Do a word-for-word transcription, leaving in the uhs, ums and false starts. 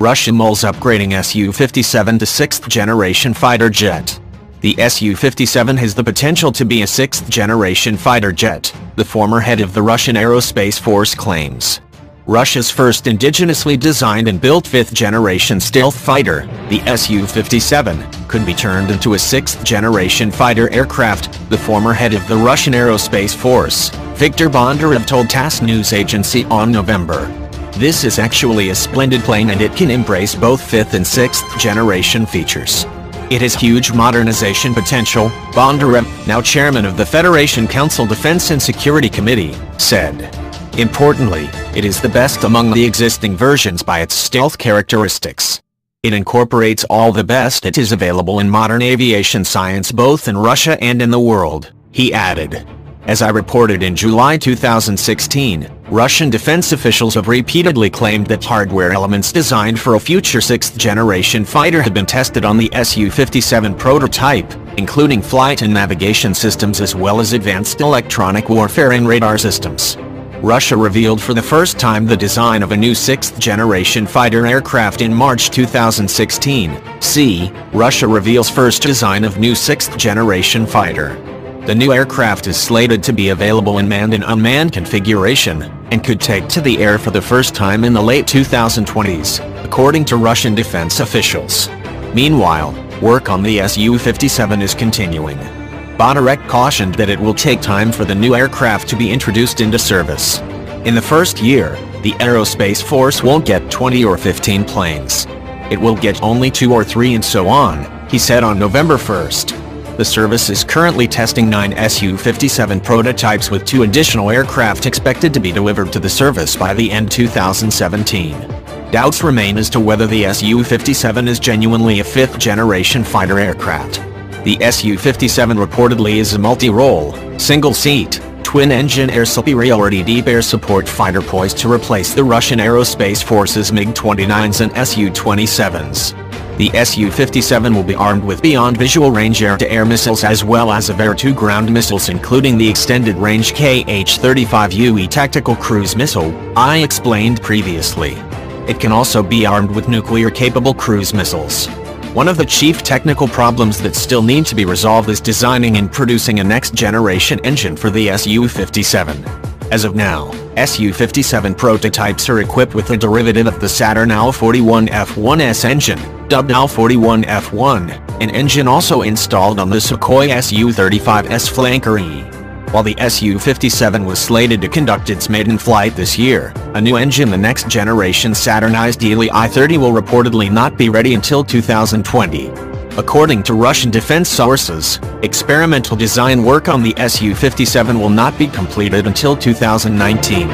Russian moles upgrading S U fifty-seven to sixth generation fighter jet. The S U fifty-seven has the potential to be a sixth generation fighter jet, the former head of the Russian Aerospace Force claims. Russia's first indigenously designed and built fifth generation stealth fighter, the S U fifty-seven, could be turned into a sixth generation fighter aircraft, the former head of the Russian Aerospace Force, Viktor Bondarev told TASS news agency on November. This is actually a splendid plane and it can embrace both fifth and sixth generation features. It has huge modernization potential, Bondarev, now chairman of the Federation Council Defense and Security Committee, said. Importantly, it is the best among the existing versions by its stealth characteristics. It incorporates all the best that is available in modern aviation science both in Russia and in the world, he added. As I reported in July two thousand sixteen, Russian defense officials have repeatedly claimed that hardware elements designed for a future sixth generation fighter had been tested on the S U fifty-seven prototype, including flight and navigation systems as well as advanced electronic warfare and radar systems. Russia revealed for the first time the design of a new sixth generation fighter aircraft in March two thousand sixteen. See, Russia reveals first design of new sixth generation fighter. The new aircraft is slated to be available in manned and unmanned configuration, and could take to the air for the first time in the late two thousand twenties, according to Russian defense officials. Meanwhile, work on the S U fifty-seven is continuing. Bondarev cautioned that it will take time for the new aircraft to be introduced into service. In the first year, the Aerospace Force won't get twenty or fifteen planes. It will get only two or three and so on, he said on November first. The service is currently testing nine S U fifty-seven prototypes with two additional aircraft expected to be delivered to the service by the end two thousand seventeen. Doubts remain as to whether the S U fifty-seven is genuinely a fifth generation fighter aircraft. The S U fifty-seven reportedly is a multi-role, single-seat, twin-engine air superiority deep air support fighter poised to replace the Russian Aerospace Force's MiG twenty-nines and S U twenty-sevens. The S U fifty-seven will be armed with beyond visual range air-to-air missiles as well as of air-to-ground missiles including the extended-range K H thirty-five U E tactical cruise missile, I explained previously. It can also be armed with nuclear-capable cruise missiles. One of the chief technical problems that still need to be resolved is designing and producing a next-generation engine for the S U fifty-seven. As of now, S U fifty-seven prototypes are equipped with a derivative of the Saturn A L forty-one F one S engine, dubbed A L forty-one F one, an engine also installed on the Sukhoi S U thirty-five S Flanker E. While the S U fifty-seven was slated to conduct its maiden flight this year, a new engine, the next-generation Saturnized Ely I thirty, will reportedly not be ready until two thousand twenty. According to Russian defense sources, experimental design work on the S U fifty-seven will not be completed until two thousand nineteen.